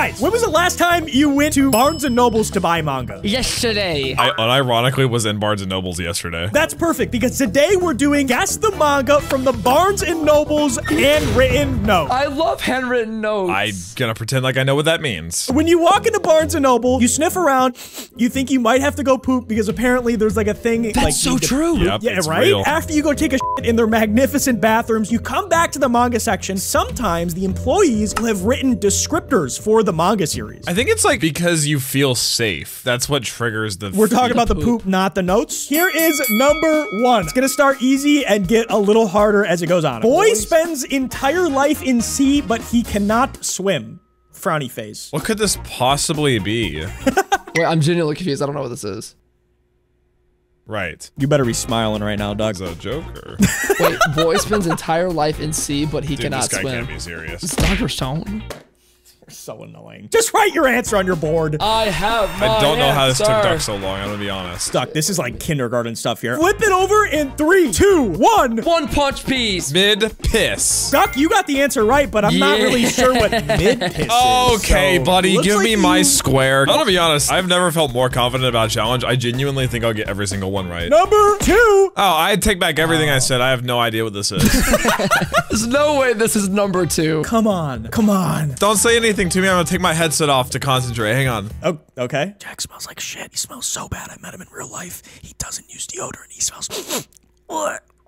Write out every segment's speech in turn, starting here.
Guys, when was the last time you went to Barnes and Nobles to buy manga? Yesterday. I unironically was in Barnes and Nobles yesterday. That's perfect, because today we're doing Guess the Manga from the Barnes and Nobles handwritten notes. I love handwritten notes. I'm gonna pretend like I know what that means. When you walk into Barnes and Noble, you sniff around, you think you might have to go poop because apparently there's like a thing. That's like, so true. Yep, yeah, right? Real. After you go take a shit in their magnificent bathrooms, you come back to the manga section. Sometimes the employees will have written descriptors for the manga series. I think it's like because you feel safe. That's what triggers the— We're talking about the poop, not the notes. Here is number 1. It's gonna start easy and get a little harder as it goes on. Boy spends entire life in sea, but he cannot swim. Frowny face. What could this possibly be? Wait, I'm genuinely confused. I don't know what this is. Right. You better be smiling right now, dog. He's a joker. Wait, boy spends entire life in sea, but he cannot swim. This guy can't be serious. It's Dr. Stone. So annoying. Just write your answer on your board. I have my answer. I don't know how this took Duck so long, I'm gonna be honest. Duck, this is like kindergarten stuff here. Flip it over in 3, 2, 1. One punch piece. Mid piss. Duck, you got the answer right, but I'm not really sure what mid piss is. Okay, so buddy, give me my square. I'm gonna be honest, I've never felt more confident about challenge. I genuinely think I'll get every single one right. Number 2. Oh, I take back everything I said. I have no idea what this is. There's no way this is number 2. Come on, come on. Don't say anything to me. I'm gonna take my headset off to concentrate. Hang on. Oh, okay. Jack smells like shit. He smells so bad. I met him in real life. He doesn't use deodorant. He smells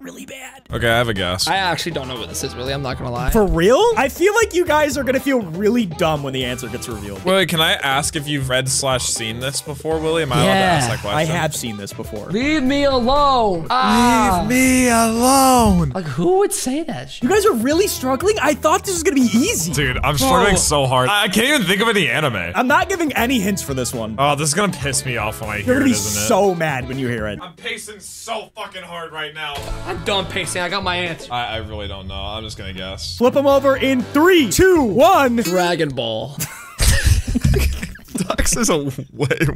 really bad. Okay, I have a guess. I actually don't know what this is, really. I'm not gonna lie. For real? I feel like you guys are gonna feel really dumb when the answer gets revealed. Wait, can I ask if you've read/seen this before, Willie? Am I allowed to ask that question? I have seen this before. Leave me alone. Leave me alone. Like, who would say that shit? You guys are really struggling? I thought this was gonna be easy. Dude, I'm struggling so hard. I can't even think of any anime. I'm not giving any hints for this one. Oh, this is gonna piss me off when I hear it, isn't it? You're gonna be so mad when you hear it. I'm pacing so fucking hard right now. I'm done pacing. I got my answer. I really don't know. I'm just gonna guess. Flip them over in 3, 2, 1. Dragon Ball. Dux is a way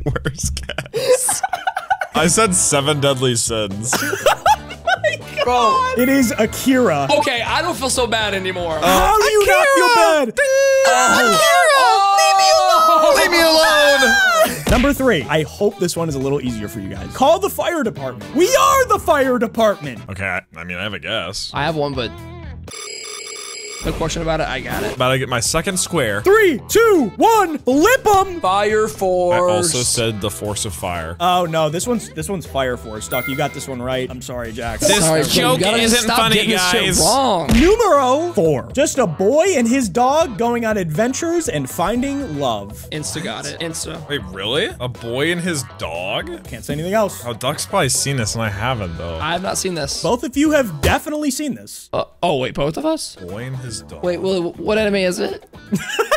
worse guess. I said 7 deadly sins. Bro, it is Akira. Okay, I don't feel so bad anymore. How do you not feel bad? Akira, leave me alone. Leave me alone. Number 3, I hope this one is a little easier for you guys. Call the fire department. We are the fire department. Okay, I mean, I have a guess. I have one, but no question about it, I got it. About to get my second square. 3, 2, 1, flip them. Fire Force. I also said the force of fire. Oh no, this one's Fire Force. Duck, you got this one right. I'm sorry, Jack. This joke isn't funny, guys. Numero 4. Just a boy and his dog going on adventures and finding love. Insta got it. Insta. Wait, really? A boy and his dog? Can't say anything else. Oh, Duck's probably seen this and I haven't though. I have not seen this. Both of you have definitely seen this. Oh wait, both of us? Boy and his dog. Wait, well, what anime is it?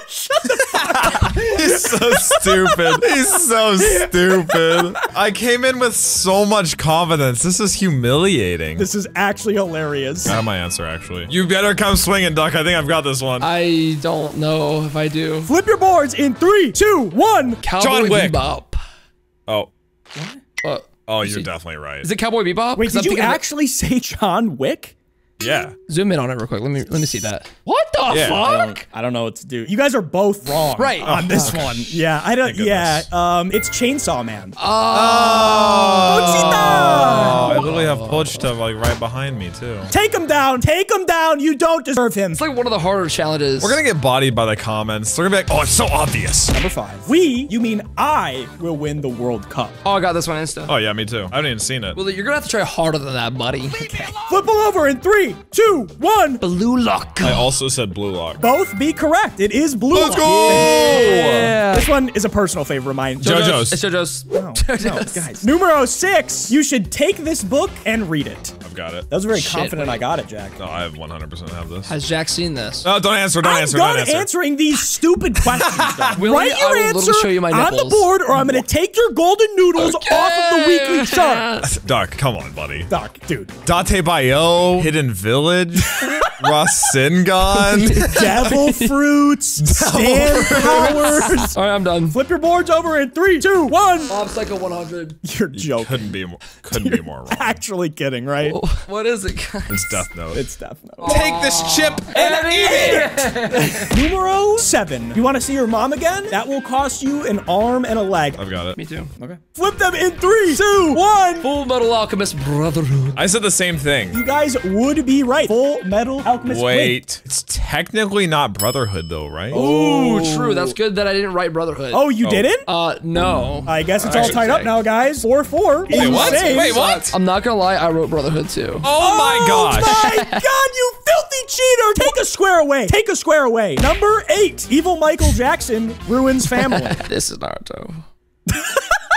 Shut the fuck up. He's so stupid. He's so stupid. I came in with so much confidence. This is humiliating. This is actually hilarious. I have my answer, actually. You better come swinging, Duck. I think I've got this one. I don't know if I do. Flip your boards in 3, 2, 1. Cowboy Bebop. Oh. What? Oh, you're definitely right. Is it Cowboy Bebop? Wait, did you actually say John Wick? Yeah. Zoom in on it real quick. Let me see that. What the fuck? I don't know what to do. You guys are both wrong. Right. On this one. Yeah. I don't. Yeah. It's Chainsaw Man. Pochita! I literally have Pochita like right behind me too. Take him down. Take him down. You don't deserve him. It's like one of the harder challenges. We're gonna get bodied by the comments. They're gonna be like, oh, it's so obvious. Number 5. We, you mean I, will win the World Cup. Oh, I got this one insta. Oh yeah, me too. I haven't even seen it. Well, you're gonna have to try harder than that, buddy. Okay. Flip him over in 3, 2, 1. Blue Lock. I also said Blue Lock. Both be correct. It is Blue Lock. Let's go. Yeah. This one is a personal favorite of mine. Jojo's. It's Jojo's. No, Jojo's. No, guys. Numero 6. You should take this book and read it. I've got it. That was very confident. Wait. I got it, Jack. No, I have 100% have this. Has Jack seen this? No, don't answer. Don't answer. I'm done answering these stupid questions. Write your answer on the board, or I'm gonna take your golden noodles off of the weekly chart. Duck, come on, buddy. Duck, dude. Date Bayo hidden. Village, Rasengan, Devil Fruits, Stand Powers. All right, I'm done. Flip your boards over in 3, 2, 1. Mob Psycho 100. You're joking. Couldn't be more wrong. Actually kidding, right? What is it, guys? It's Death Note. It's Death Note. Take this chip and eat it. Numero 7. You want to see your mom again? That will cost you an arm and a leg. I've got it. Me too. Okay. Flip them in 3, 2, 1. Full Metal Alchemist Brotherhood. I said the same thing. You guys would be right. Full Metal Alchemist. Wait. It's technically not Brotherhood though, right? Oh, true. That's good that I didn't write Brotherhood. Oh, you didn't? No. I guess it's all tied up now, guys. 4-4. Wait, what? Wait, what? I'm not gonna lie. I wrote Brotherhood too. Oh my gosh. Oh my god, you filthy cheater. Take a square away. Take a square away. Number 8. Evil Michael Jackson ruins family. This is Naruto.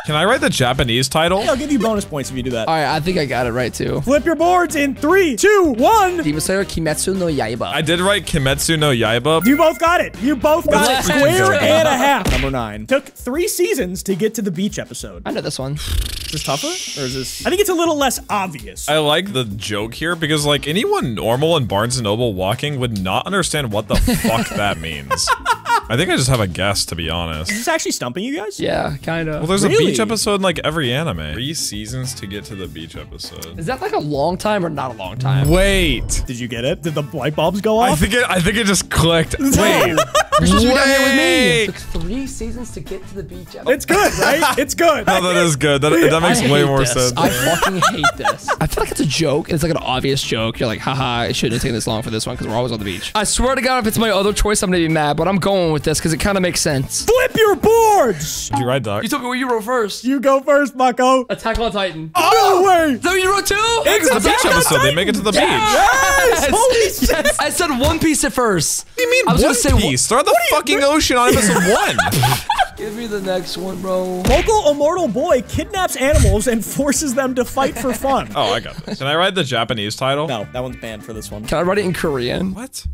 Can I write the Japanese title? I'll give you bonus points if you do that. All right, I think I got it right too. Flip your boards in 3, 2, 1. Demon Slayer, Kimetsu no Yaiba. I did write Kimetsu no Yaiba. You both got it. You both got it. Square and a half. Number 9. Took 3 seasons to get to the beach episode. I know this one. Is this tougher? Or is this? I think it's a little less obvious. I like the joke here because like anyone normal in Barnes and Noble walking would not understand what the fuck that means. I think I just have a guess, to be honest. Is this actually stumping you guys? Yeah, kind of. Well, there's a beach episode in like every anime. 3 seasons to get to the beach episode. Is that like a long time or not a long time? Wait. Did you get it? Did the light bulbs go off? I think it just clicked. Wait. Wait. It took 3 seasons to get to the beach episode. It's good, right? It's good. No, that is good. That makes way more sense. I fucking hate this. I feel like it's a joke. It's like an obvious joke. You're like, haha, it shouldn't have taken this long for this one because we're always on the beach. I swear to God, if it's my other choice, I'm going to be mad, but I'm going with this because it kind of makes sense. Flip your boards! You're right, Doc. You told me what you wrote first. You go first, Bucko. Attack on Titan. Oh, no way! So you wrote 2? It's the beach episode. They make it to the beach. Yes! Holy shit! I said One Piece at first. What do you mean I was One gonna Piece? Throw the fucking ocean on episode 1. Give me the next one, bro. Local immortal boy kidnaps animals and forces them to fight for fun. Oh, I got this. Can I write the Japanese title? No, that one's banned for this one. Can I write it in Korean? What?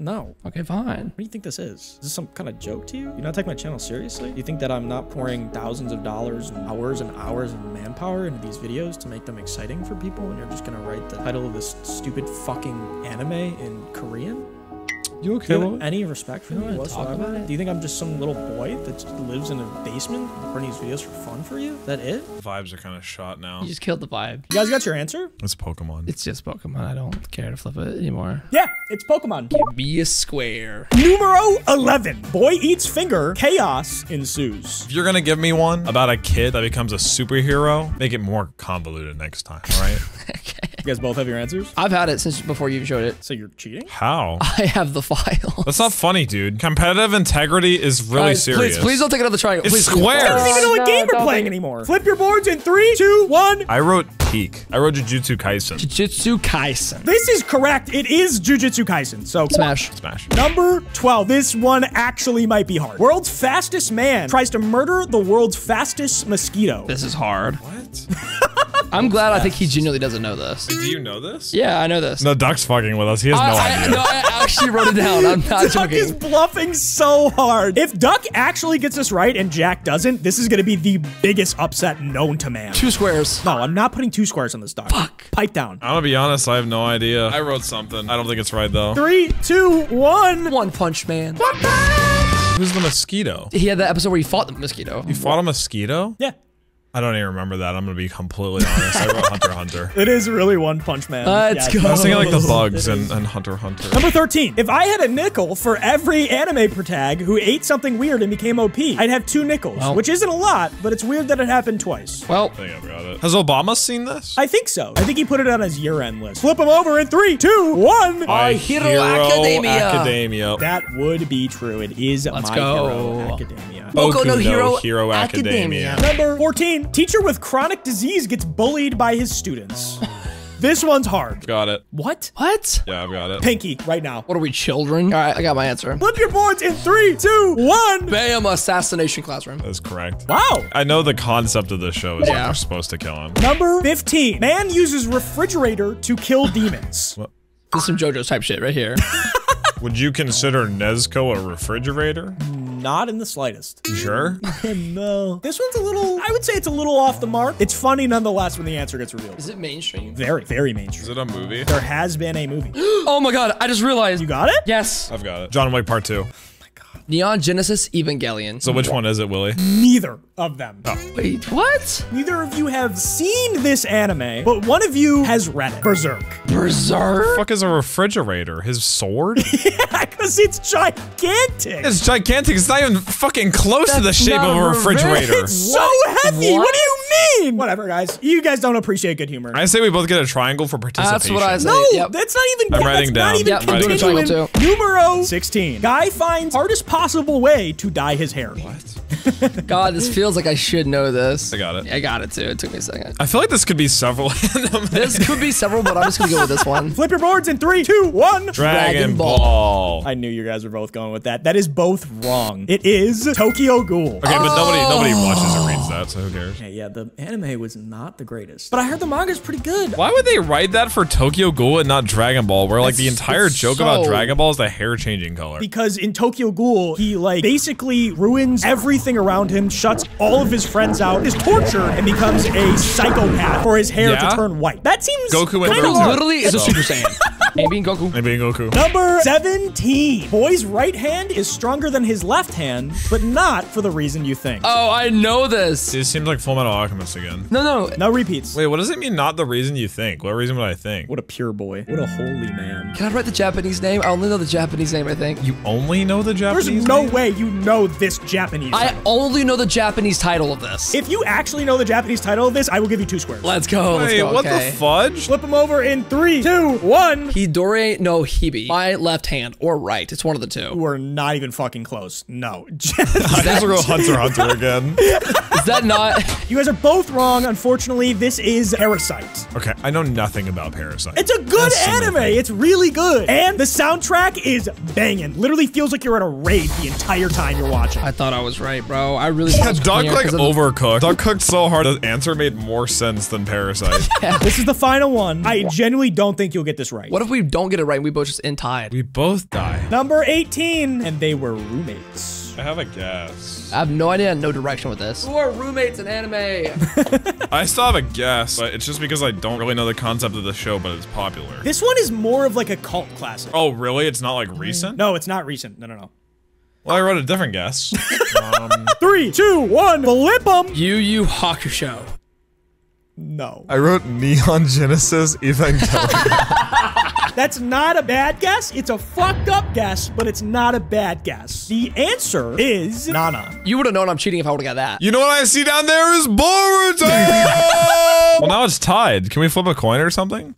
No. Okay, fine. What do you think this is? Is this some kind of joke to you? You not take my channel seriously? You think that I'm not pouring thousands of dollars and hours of manpower into these videos to make them exciting for people and you're just gonna write the title of this stupid fucking anime in Korean? You okay? Do you have any respect for me whatsoever? Do you think I'm just some little boy that lives in a basement recording these videos for fun for you? Is that it? Vibes are kind of shot now. You just killed the vibe. You guys got your answer? It's Pokemon. It's just Pokemon. I don't care to flip it anymore. Yeah, it's Pokemon. Give me a square. Numero 11. Boy eats finger. Chaos ensues. If you're gonna give me one about a kid that becomes a superhero, make it more convoluted next time, all right? Okay. You guys both have your answers? I've had it since before you showed it. So you're cheating? How? I have the files. That's not funny, dude. Competitive integrity is really serious. Please don't take another try. It's square. I don't even know what game we're playing anymore. Flip your boards in 3, 2, 1. I wrote peak. I wrote Jujutsu Kaisen. Jujutsu Kaisen. This is correct. It is Jujutsu Kaisen. So smash. Number 12. This one actually might be hard. World's fastest man tries to murder the world's fastest mosquito. This is hard. What? I'm glad I think he genuinely doesn't know this. Wait, do you know this? Yeah, I know this. No, Doc's fucking with us. He has no idea. No, I actually wrote it down. I'm not joking. Doc is bluffing so hard. If Doc actually gets this right and Jack doesn't, this is going to be the biggest upset known to man. 2 squares. No, I'm not putting 2 squares on this, Doc. Fuck. Pipe down. I'm going to be honest. I have no idea. I wrote something. I don't think it's right, though. 3, 2, 1. One Punch Man. One Punch! Who's the mosquito? He had that episode where he fought the mosquito. You fought a mosquito? Yeah. I don't even remember that. I'm gonna be completely honest. I wrote Hunter Hunter. It is really One Punch Man. Let's go. I was thinking like the bugs and Hunter Hunter. Number 13. If I had a nickel for every anime protag who ate something weird and became OP, I'd have 2 nickels, which isn't a lot, but it's weird that it happened twice. Well, I think I got it. Has Obama seen this? I think so. I think he put it on his year-end list. Flip him over in 3, 2, 1. My Hero Academia. That would be true. It is Hero Academia. Boku no Hero Academia. Number 14. Teacher with chronic disease gets bullied by his students. This one's hard. Got it. What? Yeah, I've got it. Pinky, right now. What are we, children? All right, I got my answer. Flip your boards in 3, 2, 1. Bam, Assassination Classroom. That's correct. Wow. I know the concept of this show is like we're supposed to kill him. Number 15. Man uses refrigerator to kill demons. What? This is some JoJo's type shit right here. Would you consider Nezuko a refrigerator? Not in the slightest. You sure? No. This one's a little, I would say it's a little off the mark. It's funny nonetheless when the answer gets revealed. Is it mainstream? Very, very mainstream. Is it a movie? There has been a movie. Oh my God, I just realized. You got it? Yes. I've got it. John Wick Part 2. Neon Genesis Evangelion. So which one is it, Willie? Neither of them. Oh. Wait, what? Neither of you have seen this anime, but one of you has read it. Berserk. Berserk? What the fuck is a refrigerator? His sword? Yeah, because it's gigantic. It's gigantic. It's not even fucking close to the shape of a refrigerator. It's so heavy. What do you mean? Whatever, guys. You guys don't appreciate good humor. I say we both get a triangle for participation. That's what I say. No, yep. That's not even. I'm writing down. Yep, I'm doing a triangle too. Numero 16. Guy finds hardest possible way to dye his hair. What? God, this feels like I should know this. I got it. Yeah, I got it too. It took me a second. I feel like this could be several. This could be several, but I'm just gonna go with this one. Flip your boards in 3, 2, 1. Dragon Ball. I knew you guys were both going with that. That is both wrong. It is Tokyo Ghoul. Okay, but nobody watches or reads that, so who cares? Yeah, yeah, the anime was not the greatest, but I heard the manga's pretty good. Why would they write that for Tokyo Ghoul and not Dragon Ball? Where like the entire joke about Dragon Ball is the hair changing color. Because in Tokyo Ghoul, he like basically ruins everything around him, shuts all of his friends out, is tortured, and becomes a psychopath for his hair to turn white. That seems Goku kind of literally is a Super Saiyan. Maybe Goku. Maybe Goku. Number 17. Boy's right hand is stronger than his left hand, but not for the reason you think. Oh, I know this. It seems like Full Metal Alchemist again. No. No repeats. Wait, what does it mean? Not the reason you think. What reason would I think? What a pure boy. What a holy man. Can I write the Japanese name? I only know the Japanese name, I think. You only know the Japanese. There's no way you know this Japanese. I only know the Japanese title of this. If you actually know the Japanese title of this, I will give you 2 squares. Let's go. Wait, what the fudge? Flip him over in 3, 2, 1. Hidore no Hibi. My left hand or right. It's one of the two. We're not even fucking close. No. I guess we'll go Hunter Hunter again. Is that not? You guys are both wrong. Unfortunately, this is Parasite. Okay, I know nothing about Parasite. It's a good anime. It's really good. And the soundtrack is banging. Literally feels like you're at a raid the entire time you're watching. I thought I was right, bro. I really thought Dog Click overcooked. Dog Clicked so hard, the answer made more sense than Parasite. Yeah. This is the final one. I genuinely don't think you'll get this right. What if we don't get it right and we both just end tied? We both die. Number 18, and they were roommates. I have a guess. I have no idea, no direction with this. Who are roommates in anime? I still have a guess, but it's just because I don't really know the concept of the show, but it's popular. This one is more of like a cult classic. Oh, really? It's not like recent? No, it's not recent. No. Well, I wrote a different guess. 3, 2, 1, flip 'em. Yu Yu Hakusho. No. I wrote Neon Genesis Evangelion. That's not a bad guess. It's a fucked up guess, but it's not a bad guess. The answer is Nana. You would have known I'm cheating if I would have got that. You know what I see down there is Boruto. Well, now it's tied. Can we flip a coin or something?